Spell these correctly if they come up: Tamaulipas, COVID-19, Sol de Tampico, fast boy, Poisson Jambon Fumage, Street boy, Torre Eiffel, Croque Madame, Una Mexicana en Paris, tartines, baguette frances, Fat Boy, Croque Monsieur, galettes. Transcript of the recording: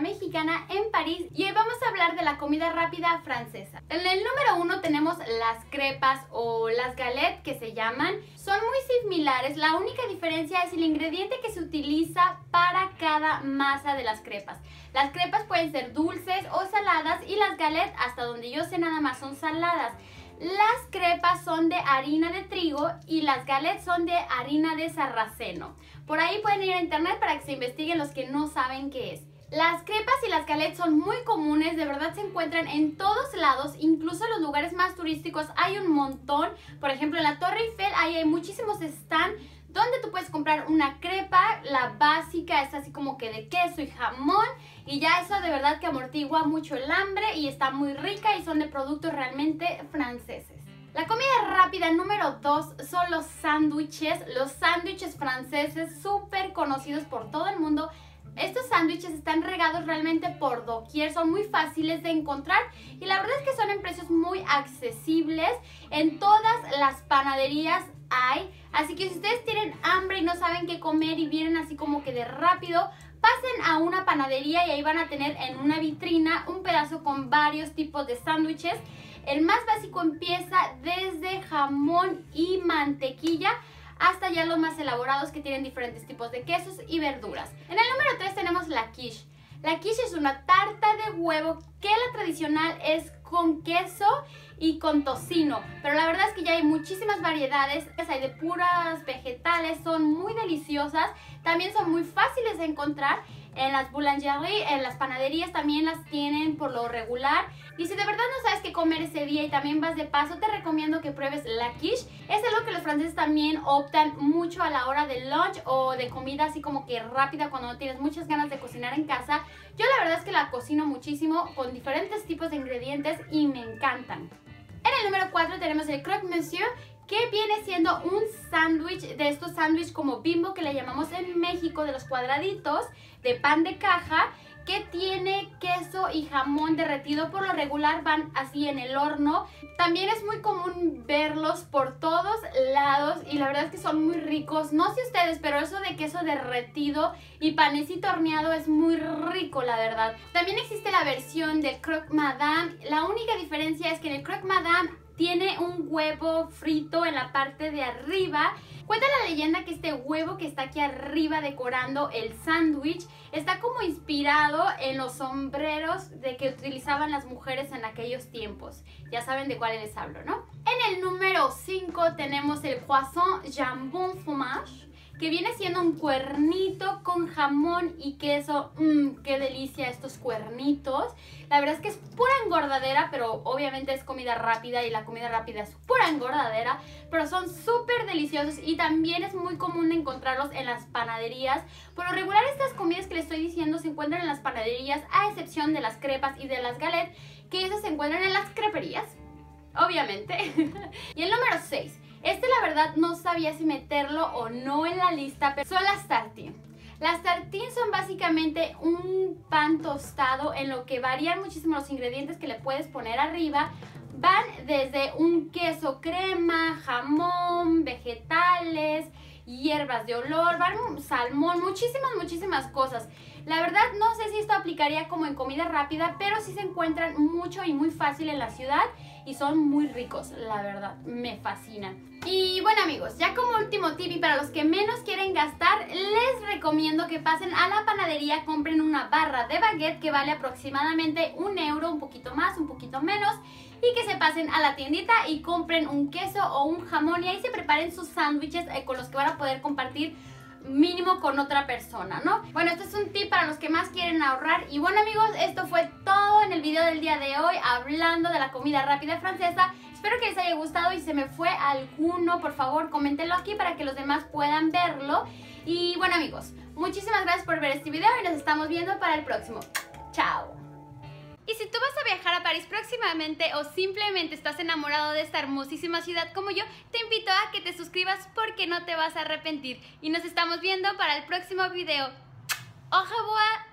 Mexicana Mexicana en París y hoy vamos a hablar de la comida rápida francesa. En el número 1 tenemos las crepas o las galettes que se llaman. Son muy similares, la única diferencia es el ingrediente que se utiliza para cada masa de las crepas. Las crepas pueden ser dulces o saladas y las galettes, hasta donde yo sé, nada más son saladas. Las crepas son de harina de trigo y las galettes son de harina de sarraceno. Por ahí pueden ir a internet para que se investiguen los que no saben qué es. Las crepas y las galettes son muy comunes, de verdad se encuentran en todos lados, incluso en los lugares más turísticos hay un montón. Por ejemplo, en la Torre Eiffel ahí hay muchísimos stands donde tú puedes comprar una crepa, la básica es así como que de queso y jamón y ya eso de verdad que amortigua mucho el hambre y está muy rica y son de productos realmente franceses. La comida rápida número 2 son los sándwiches. Los sándwiches franceses súper conocidos por todo el mundo. Estos sándwiches están regados realmente por doquier, son muy fáciles de encontrar y la verdad es que son en precios muy accesibles. En todas las panaderías hay, así que si ustedes tienen hambre y no saben qué comer y vienen así como que de rápido, pasen a una panadería y ahí van a tener en una vitrina un pedazo con varios tipos de sándwiches. El más básico empieza desde jamón y mantequilla hasta ya los más elaborados que tienen diferentes tipos de quesos y verduras. En el número 3 tenemos la quiche. La quiche es una tarta de huevo que la tradicional es con queso y con tocino, pero la verdad es que ya hay muchísimas variedades, hay de puras vegetales, son muy deliciosas, también son muy fáciles de encontrar en las boulangeries, en las panaderías también las tienen por lo regular. Y si de verdad no sabes qué comer ese día y también vas de paso, te recomiendo que pruebes la quiche. Es algo que los franceses también optan mucho a la hora del lunch o de comida así como que rápida cuando no tienes muchas ganas de cocinar en casa. Yo la verdad es que la cocino muchísimo con diferentes tipos de ingredientes y me encantan. En el número 4 tenemos el Croque Monsieur, que viene siendo un sándwich, de estos sándwiches como bimbo que le llamamos en México, de los cuadraditos de pan de caja, que tiene queso y jamón derretido. Por lo regular van así en el horno. También es muy común verlos por todos lados y la verdad es que son muy ricos. No sé ustedes, pero eso de queso derretido y panecito horneado es muy rico, la verdad. También existe la versión del Croque Madame. La única diferencia es que en el Croque Madame tiene un huevo frito en la parte de arriba. Cuenta la leyenda que este huevo que está aquí arriba decorando el sándwich está como inspirado en los sombreros de que utilizaban las mujeres en aquellos tiempos. Ya saben de cuáles les hablo, ¿no? En el número 5 tenemos el Poisson Jambon Fumage, que viene siendo un cuernito con jamón y queso. ¡Qué delicia estos cuernitos! La verdad es que es pura engordadera, pero obviamente es comida rápida y la comida rápida es pura engordadera, pero son súper deliciosos y también es muy común encontrarlos en las panaderías. Por lo regular estas comidas que les estoy diciendo se encuentran en las panaderías, a excepción de las crepas y de las galettes, que esas se encuentran en las creperías, obviamente. Y el número 6. Este la verdad no sabía si meterlo o no en la lista, pero son las tartines. Las tartines son básicamente un pan tostado en lo que varían muchísimo los ingredientes que le puedes poner arriba. Van desde un queso crema, jamón, vegetales, hierbas de olor, van salmón, muchísimas cosas. La verdad no sé si esto aplicaría como en comida rápida, pero sí se encuentran mucho y muy fácil en la ciudad y son muy ricos, la verdad, me fascinan. Y bueno amigos, ya como último tip y para los que menos quieren gastar, les recomiendo que pasen a la panadería, compren una barra de baguette que vale aproximadamente €1, un poquito más, un poquito menos, y que se pasen a la tiendita y compren un queso o un jamón y ahí se preparen sus sándwiches con los que van a poder compartir mínimo con otra persona, ¿no? Bueno, esto es un tip para los que más quieren ahorrar. Y bueno amigos, esto fue todo en el video del día de hoy hablando de la comida rápida francesa. Espero que les haya gustado y se me fue alguno, por favor, coméntenlo aquí para que los demás puedan verlo. Y bueno amigos, muchísimas gracias por ver este video y nos estamos viendo para el próximo. ¡Chao! Y si tú vas a viajar a París próximamente o simplemente estás enamorado de esta hermosísima ciudad como yo, te invito a que te suscribas porque no te vas a arrepentir. Y nos estamos viendo para el próximo video. ¡Au revoir!